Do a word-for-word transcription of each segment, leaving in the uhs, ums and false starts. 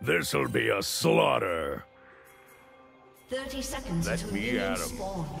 This'll be a slaughter. Thirty seconds Let to me at him. Spawn.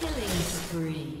Killing spree.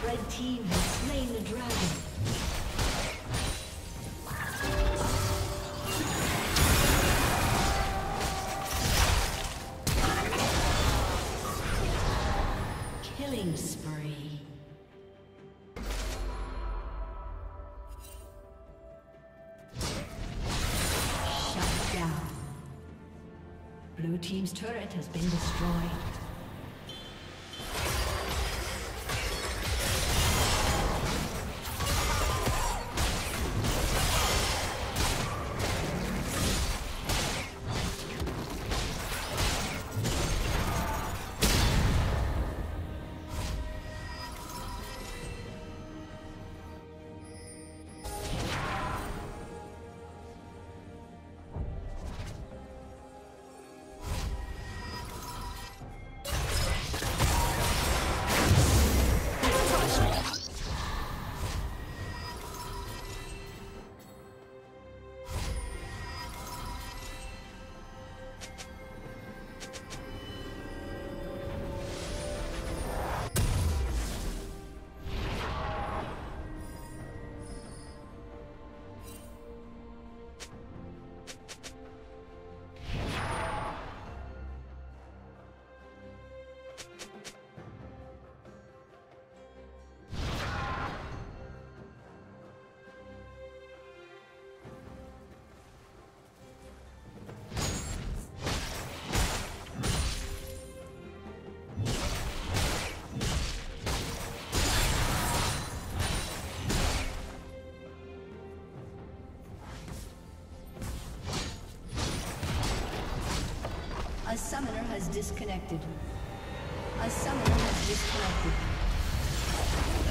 The team has slain the dragon. A summoner has disconnected. A summoner has disconnected.